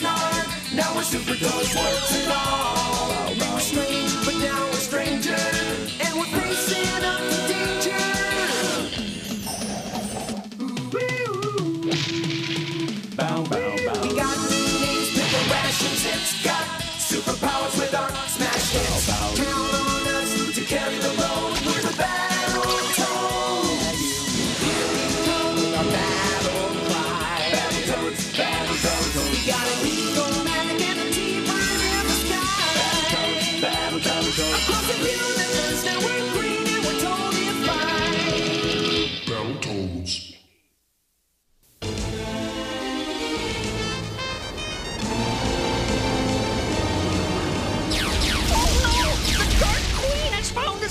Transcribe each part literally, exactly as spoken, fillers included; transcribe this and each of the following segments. Oxnard, now we're super doors, warts and all. We were strange, but now we're stranger, and we're facing up to danger. Bow, bow, bow. We got new names, pickle rations, it's got superpowers with our smash hits. Bow, bow. Count on us to carry the load, we're the battle toads. Here we come, our battle cry. Battle toads, battle toads, we got a legal man and a T-Bird in the sky. Battle toads, battle toads, across the universe, now we're green and we're totally fine. Battle toads.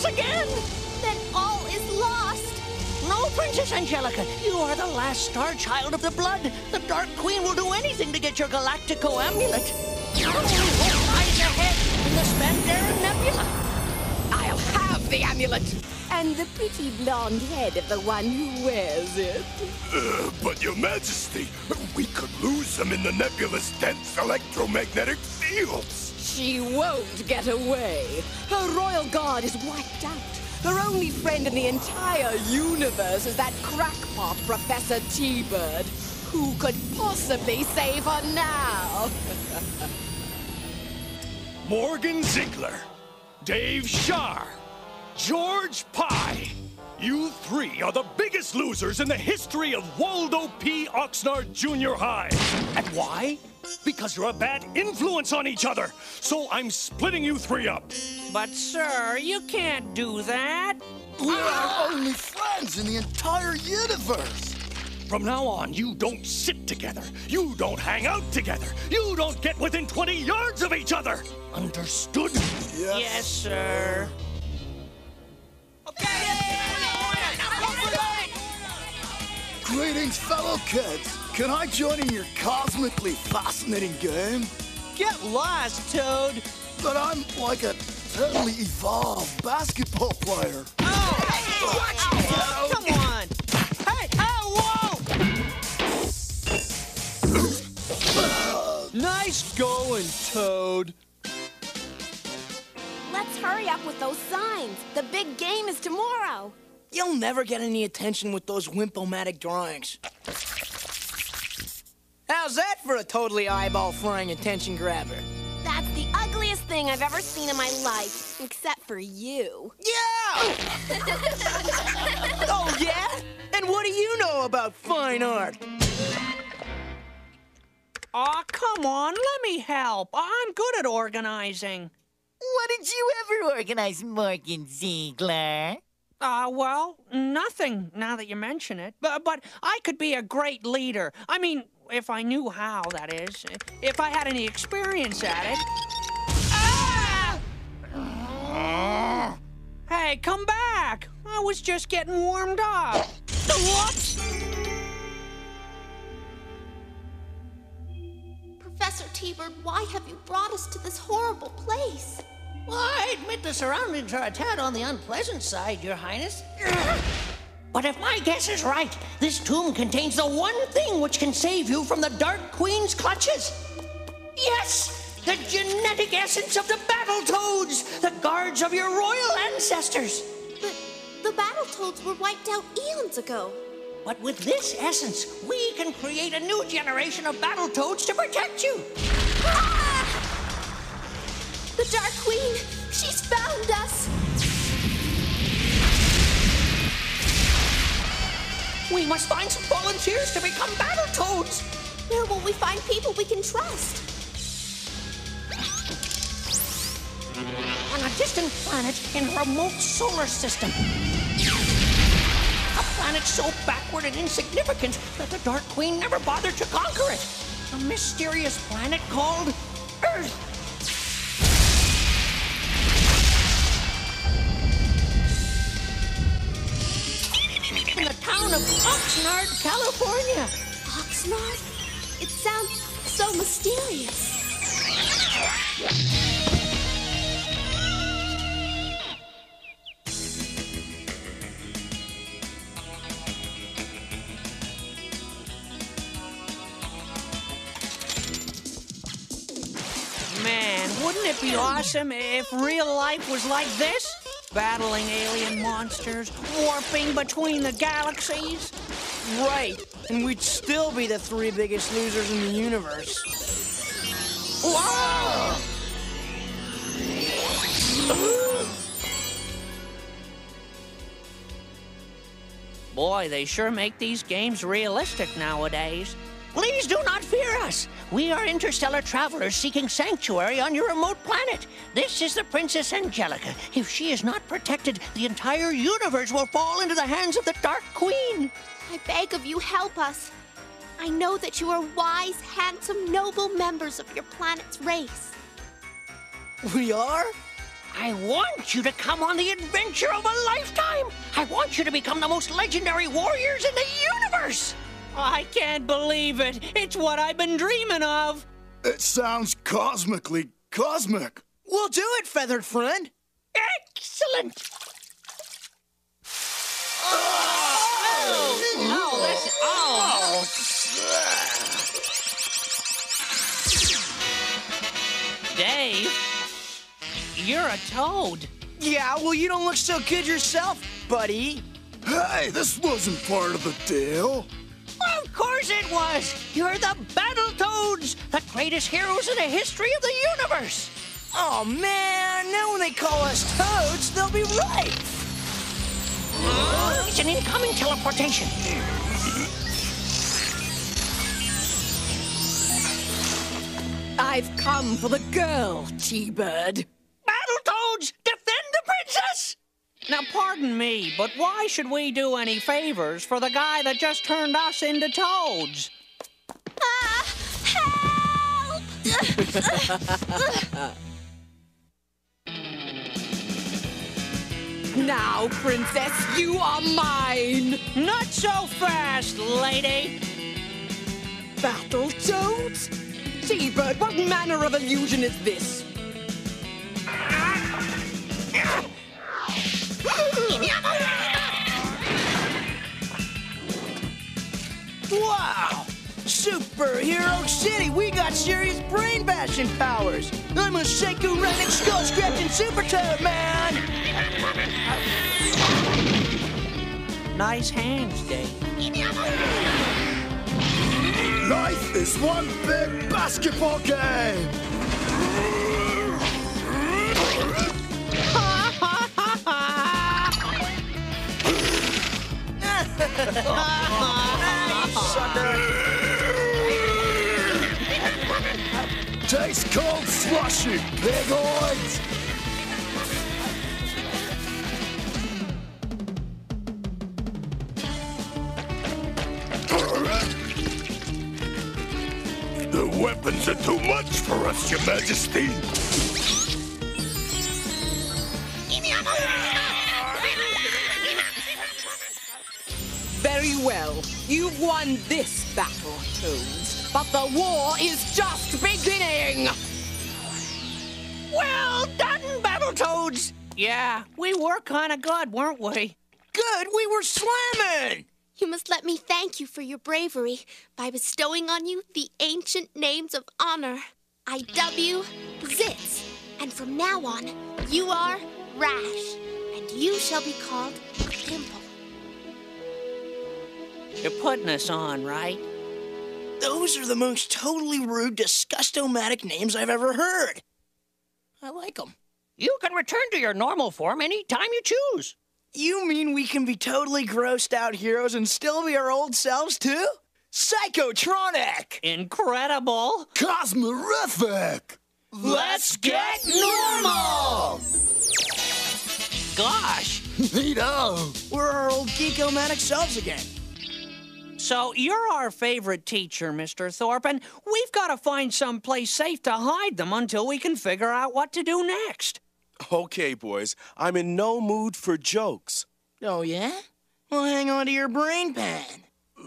Again! Then all is lost! No, Princess Angelica, you are the last star child of the blood. The Dark Queen will do anything to get your Galactico amulet. Our only hope lies ahead in the Spandaren Nebula. I'll have the amulet! And the pretty blonde head of the one who wears it. Uh, but Your Majesty, we could lose them in the nebula's dense electromagnetic fields. She won't get away. Her royal guard is wiped out. Her only friend in the entire universe is that crackpot Professor T-Bird. Who could possibly save her now? Morgan Ziegler, Dave Scharr, George Pye. You three are the biggest losers in the history of Waldo P. Oxnard Junior High. And why? Because you're a bad influence on each other. So I'm splitting you three up. But, sir, you can't do that. We're ah! our only friends in the entire universe. From now on, you don't sit together. You don't hang out together. You don't get within twenty yards of each other. Understood? Yes, yes sir. Greetings, fellow kids. Can I join in your cosmically fascinating game? Get lost, Toad. But I'm like a totally evolved basketball player. Oh! Hey, watch oh, oh. Come on! Hey! Oh, whoa! Nice going, Toad. Let's hurry up with those signs. The big game is tomorrow. You'll never get any attention with those wimpomatic drawings. How's that for a totally eyeball-frying attention grabber? That's the ugliest thing I've ever seen in my life, except for you. Yeah! Oh, yeah? And what do you know about fine art? Aw, come on, let me help. I'm good at organizing. What did you ever organize, Morgan Ziegler? Uh, well, nothing, now that you mention it. But, but I could be a great leader. I mean, if I knew how, that is. If I had any experience at it. Ah! Hey, come back. I was just getting warmed up. Whoops! Professor T-Bird, why have you brought us to this horrible place? Well, I admit the surroundings are a tad on the unpleasant side, Your Highness. But if my guess is right, this tomb contains the one thing which can save you from the Dark Queen's clutches. Yes, the genetic essence of the Battle Toads, the guards of your royal ancestors. But the Battle Toads were wiped out eons ago. But with this essence, we can create a new generation of Battle Toads to protect you. Ah! The Dark Queen, she's found us! We must find some volunteers to become Battle Toads! Where will we find people we can trust? On a distant planet in a remote solar system. A planet so backward and insignificant that the Dark Queen never bothered to conquer it. A mysterious planet called Earth. Of Oxnard, California. Oxnard? It sounds so mysterious. man, wouldn't it be awesome if real life was like this? Battling alien monsters, warping between the galaxies? Right, and we'd still be the three biggest losers in the universe. Whoa! Boy, they sure make these games realistic nowadays. Please do not fear us. We are interstellar travelers seeking sanctuary on your remote planet. This is the Princess Angelica. If she is not protected, the entire universe will fall into the hands of the Dark Queen. I beg of you, help us. I know that you are wise, handsome, noble members of your planet's race. We are? I want you to come on the adventure of a lifetime. I want you to become the most legendary warriors in the universe. I can't believe it. It's what I've been dreaming of. It sounds cosmically cosmic. We'll do it, feathered friend. Excellent. Oh, oh, this, oh. Dave, you're a toad. Yeah, well, you don't look so good yourself, buddy. Hey, this wasn't part of the deal. Of course it was! You're the Battletoads, the greatest heroes in the history of the universe! Oh man, now when they call us Toads, they'll be right! Huh? It's an incoming teleportation! I've come for the girl, T-Bird. Battletoads, defend the princess! Now, pardon me, but why should we do any favors for the guy that just turned us into toads? Ah! Help! Now, princess, you are mine! Not so fast, lady! Battletoads? T-Bird, what manner of illusion is this? Wow! Superhero City! We got serious brain bashing powers! I'm a Seku Redneck skull scratching Super Toad, man! Nice hands, Dave. Life is one big basketball game! Taste cold slushy, pigoids! The weapons are too much for us, Your Majesty! Very well. You've won this battle, Toads, but the war is just beginning! Well done, Battletoads! Yeah, we were kind of good, weren't we? Good? We were slamming! You must let me thank you for your bravery by bestowing on you the ancient names of honor. I W Zitz. And from now on, you are Rash, and you shall be called Pimple. You're putting us on, right? Those are the most totally rude, disgustomatic names I've ever heard. I like them. You can return to your normal form any time you choose. You mean we can be totally grossed out heroes and still be our old selves, too? Psychotronic! Incredible! Cosmorific! Let's get normal! Gosh! Neato! We're our old geek-o-matic selves again. So you're our favorite teacher, Mister Thorpe, and we've got to find some place safe to hide them until we can figure out what to do next. Okay, boys. I'm in no mood for jokes. Oh, yeah? Well, hang on to your brain pan.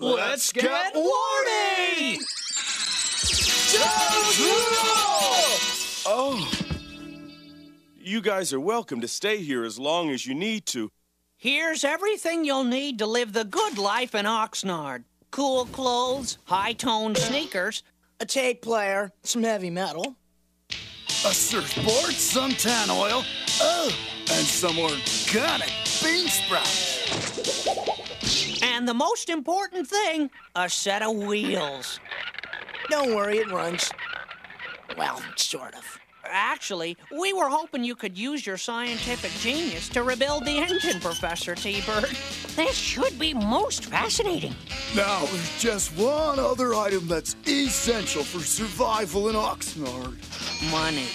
Let's, Let's get, get warning! Toads rule! Oh. You guys are welcome to stay here as long as you need to. Here's everything you'll need to live the good life in Oxnard. Cool clothes, high-toned sneakers. A tape player, some heavy metal. a surfboard, some tan oil, oh, and some organic bean sprouts. And the most important thing, a set of wheels. Don't worry, it runs. Well, sort of. Actually, we were hoping you could use your scientific genius to rebuild the engine, Professor T-Bird. This should be most fascinating. Now, there's just one other item that's essential for survival in Oxnard. Money.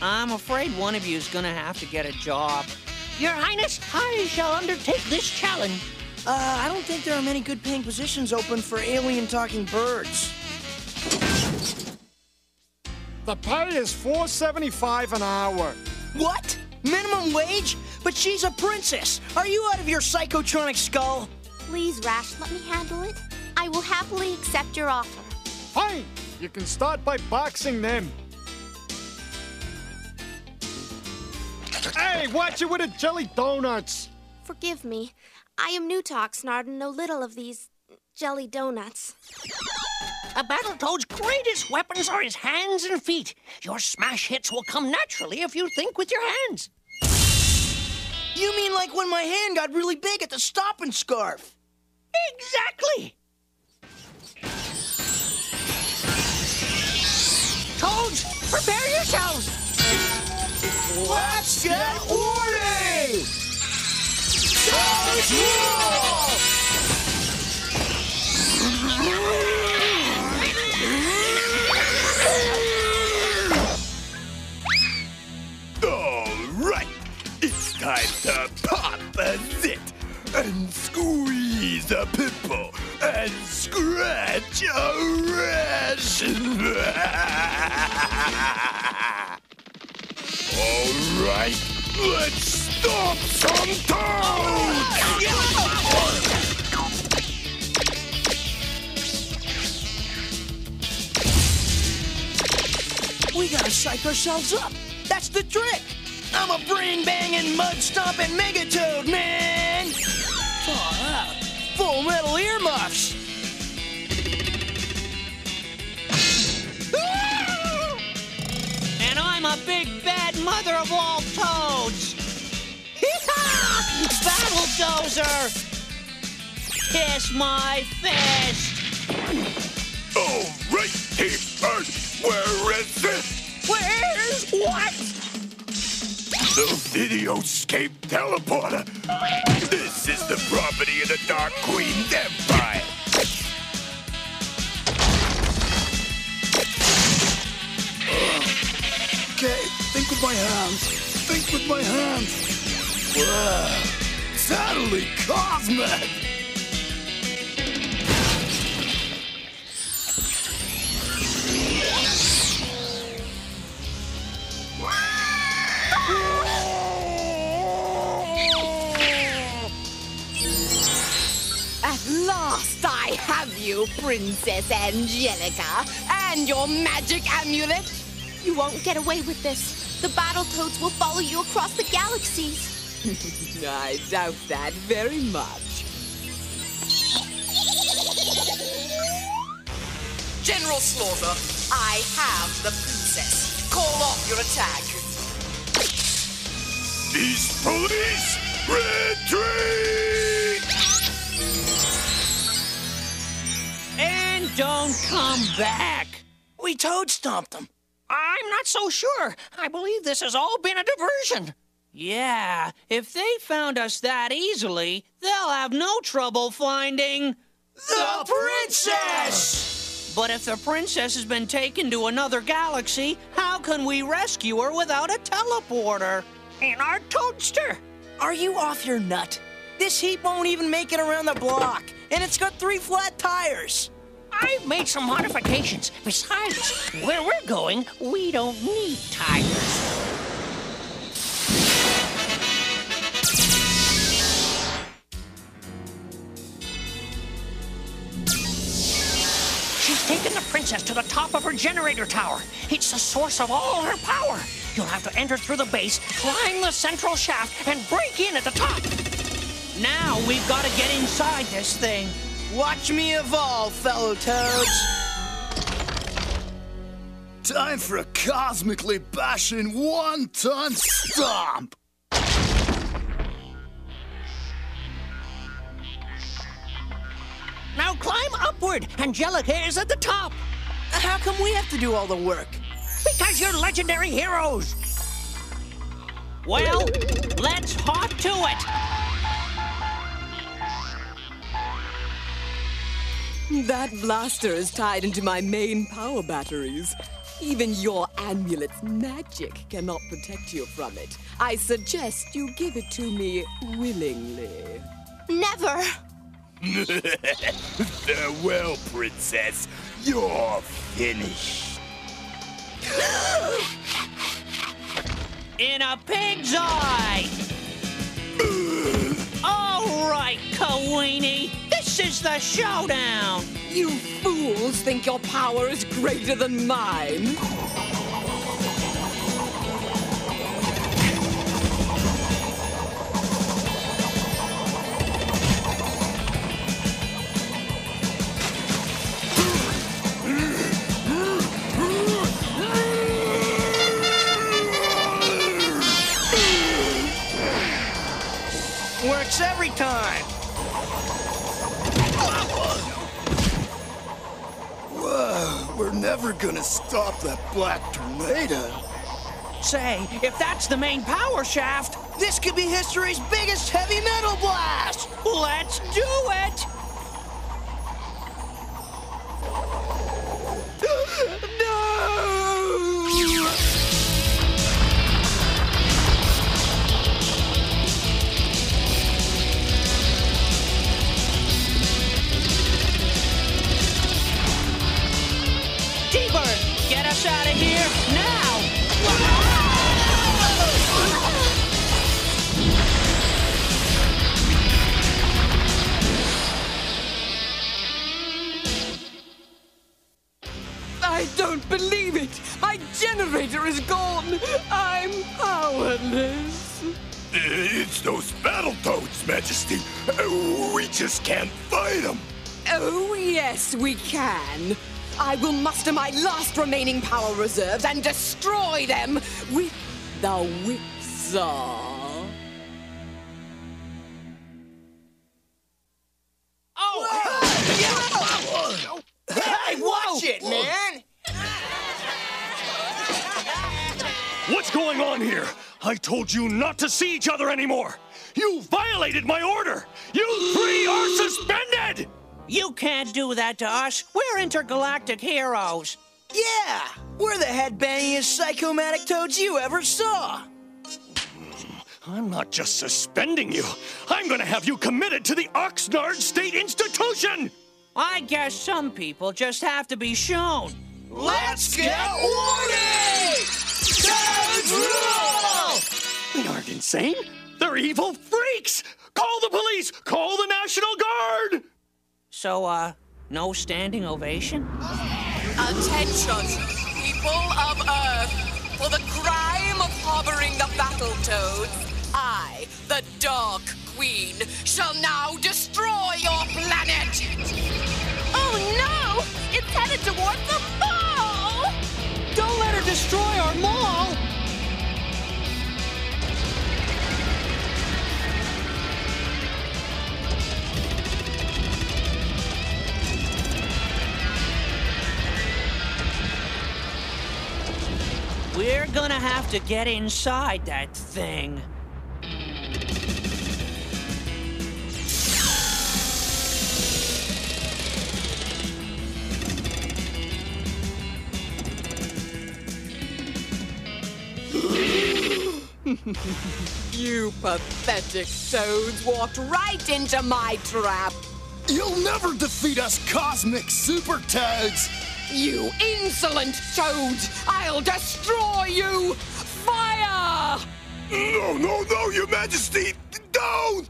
I'm afraid one of you is gonna have to get a job. Your Highness, I shall undertake this challenge. Uh, I don't think there are many good paying positions open for alien-talking birds. The pay is four seventy-five an hour. What? Minimum wage? But she's a princess. Are you out of your psychotronic skull? Please, Rash, let me handle it. I will happily accept your offer. Fine. You can start by boxing them. Hey, watch it with the jelly donuts. Forgive me. I am new to Oxnard and know little of these jelly donuts. A Battletoad's greatest weapons are his hands and feet. Your smash hits will come naturally if you think with your hands. You mean like when my hand got really big at the stopping scarf? Exactly. Toads, prepare yourselves. Let's get ornery! Toads rule! Time to pop a zit and squeeze a pimple and scratch a rash. All right, let's stomp some toes. We gotta psych ourselves up. That's the trick. I'm a brain-banging, mud-stomping megatoad, man! Aw, oh, full metal earmuffs! And I'm a big, bad mother of all toads! Hee-haw! Battle dozer! Kiss my fist! All right, T-Bird, where is this? Where is what? The videoscape teleporter. This is the property of the Dark Queen's empire. Okay, think with my hands. Think with my hands. Wow, totally cosmic. Last I have you, Princess Angelica, and your magic amulet. You won't get away with this. The Battletoads will follow you across the galaxies. I doubt that very much. General Slaughter, I have the princess. Call off your attack. These police, retreat! Don't come back. We toad-stomped them. I'm not so sure. I believe this has all been a diversion. Yeah, if they found us that easily, they'll have no trouble finding... the princess! But if the princess has been taken to another galaxy, how can we rescue her without a teleporter? And our toadster! Are you off your nut? This heap won't even make it around the block, and it's got three flat tires. I've made some modifications. Besides, where we're going, we don't need tires. She's taken the princess to the top of her generator tower. It's the source of all her power. You'll have to enter through the base, climb the central shaft, and break in at the top. Now we've got to get inside this thing. Watch me evolve, fellow toads. Time for a cosmically bashing one-ton stomp! Now climb upward! Angelica is at the top! How come we have to do all the work? Because you're legendary heroes! Well, let's hop to it! That blaster is tied into my main power batteries. Even your amulet's magic cannot protect you from it. I suggest you give it to me willingly. Never! Farewell, Princess. You're finished. In a pig's eye! All right, Queenie. This is the showdown. You fools think your power is greater than mine. Works every time. Whoa, we're never gonna stop that black tornado. Say, if that's the main power shaft, this could be history's biggest heavy metal blast. Let's do it. Out of here now! I don't believe it! My generator is gone! I'm powerless! It's those battle toads, Majesty! We just can't fight them! Oh, yes, we can! I will muster my last remaining power reserves and destroy them with the whipsaw. Oh! Hey, watch it, man! What's going on here? I told you not to see each other anymore. You violated my order. You three are suspended. You can't do that to us. We're intergalactic heroes. Yeah, we're the headbangiest psychomatic toads you ever saw. I'm not just suspending you. I'm gonna have you committed to the Oxnard State Institution. I guess some people just have to be shown. Let's get warning! Toads rule! They aren't insane. They're evil freaks. Call the police. Call the National Guard. So, uh, no standing ovation? Attention, people of Earth. For the crime of harboring the battle toads, I, the Dark Queen, shall now destroy your planet! Oh no! It's headed towards the mall! Don't let her destroy our mall! We're gonna have to get inside that thing. You pathetic toads walked right into my trap. You'll never defeat us cosmic super toads. You insolent toads! I'll destroy you! Fire! No, no, no, Your Majesty! Don't!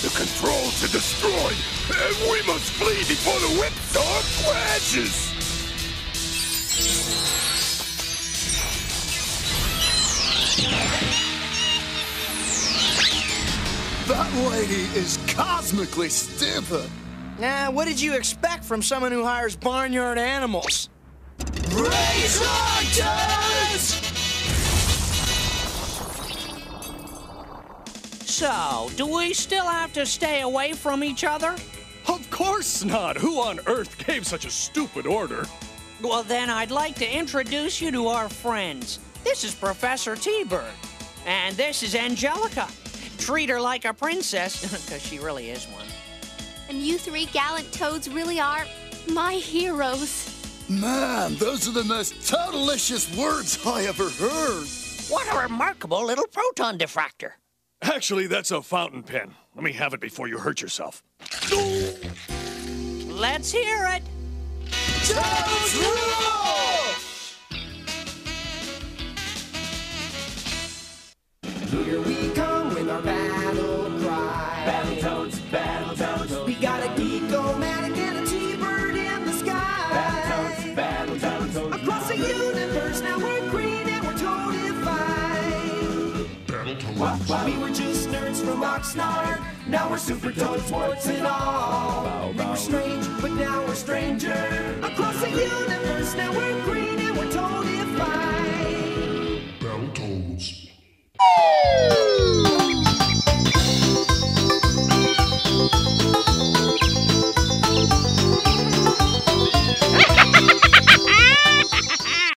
The controls are destroyed, and we must flee before the whipsaw crashes! That lady is cosmically stupid. Nah, what did you expect from someone who hires barnyard animals? Raise hunters! So, do we still have to stay away from each other? Of course not! Who on earth gave such a stupid order? Well, then I'd like to introduce you to our friends. This is Professor T-Bird, and this is Angelica. Treat her like a princess, because she really is one. And you three gallant toads really are my heroes. Man, those are the most totalicious words I ever heard. What a remarkable little proton diffractor. Actually, that's a fountain pen. Let me have it before you hurt yourself. Let's hear it. Toads rule! Here we come with our battle cry. Battle toads, battle toads. We got a geek-o-matic and a T-Bird in the sky. Battle toads, battle toads. Across the universe, now we're green and we're toadified. Battle toads. Wow, wow. We were just nerds from Oxnard. Now we're super toads, warts and all. Wow, wow. We were strange, but now we're stranger. Across the universe, now we're green and we're toadified.